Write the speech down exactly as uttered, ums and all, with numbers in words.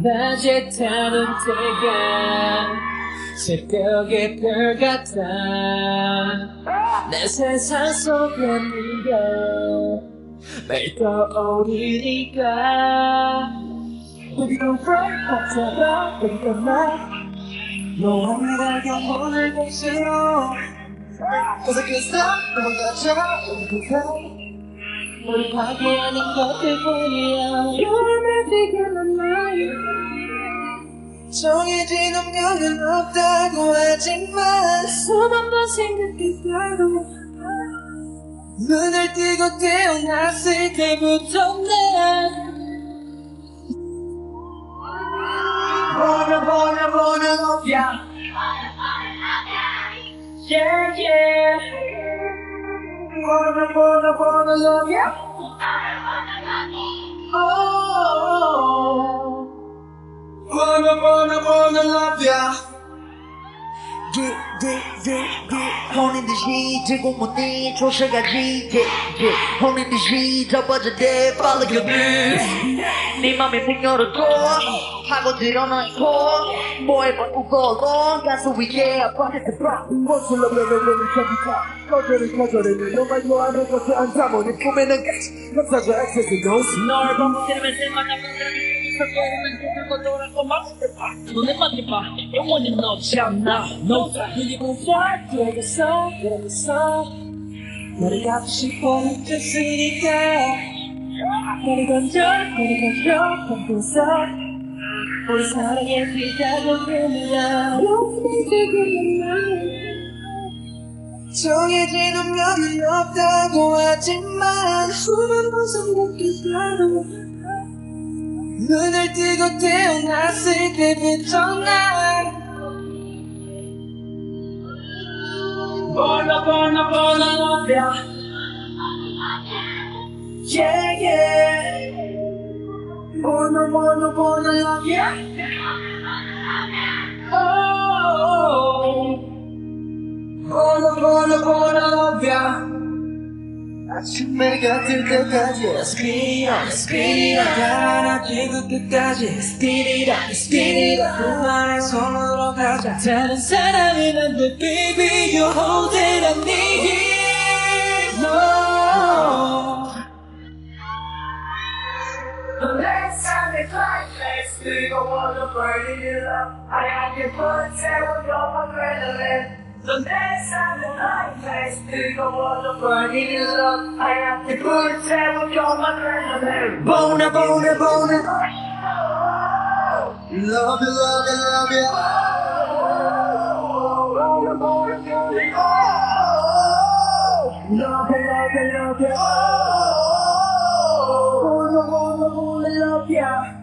낮에타는 태가 새벽의 별 같아. 내 세상 속에 네가 매일 떠오르니까. When you're right, what's about when you're right? 너와 내가 영혼을 공수로 어색해서 넘어가자. 우리 파괴하는 것들 뿐이야. 여름에 비교는 나의 정해진 운명은 없다고 하지만 숨 한 번 생각했다고. 눈을 뜨고 태어났을 때부터 난 Bona bona bona love ya. Bona bona love ya. Yeah yeah. Bona bona bona love ya. Bona bona love ya. Oh. Bona bona bona love ya. Yeah yeah yeah yeah. Holding the G, 지고 못해 조심하지. Yeah yeah. Holding the G, 잡아줘 돼 빨리 가네. 네 맘에 문 열어줘. 하고 드러나고 뭐에 바꾸고 가수 위에 아파트 봐 모습을 내려내는 저기가 거절을 거절했네. 너가 좋아하는 것을 안 잡아 네 꿈에는 같이 감사줘 액세스 노스 널 범죄를 생각하면 들고 돌아서 맞춰봐 눈에 맞춰봐 영원히 넣지 않나 No time You fight 그래서 그래서 너를 갖고 싶어 훔쳤으니까 너를 던져 너를 던져 던져서 우리 사랑의 비자도 되느라 영원히 되겠나. 정해진 운명은 없다고 하지만 숨은 벗어먹겠다고. 눈을 뜨고 태어났을 때부터 난 Bona bona bona love ya. Yeah yeah. Bona bona bona love ya. Oh. Bona bona bona love ya. 아침해가 뜰 때까지 Speed it up, speed it up. 달아지고 끝까지 Speed it up, speed it up. 그만의 손으로 가자. 다른 사람이 난 돼 baby you hold it on me. The next time they cry, let's do the one to burn it up. I have your blood, tear your adrenaline. The next time they cry, let's do the one to burn it up. I have your blood, tear your adrenaline. Bona, bona, bona. Love you, love you, love you. Bona, bona, bona. Love you, love you, love you. Yeah.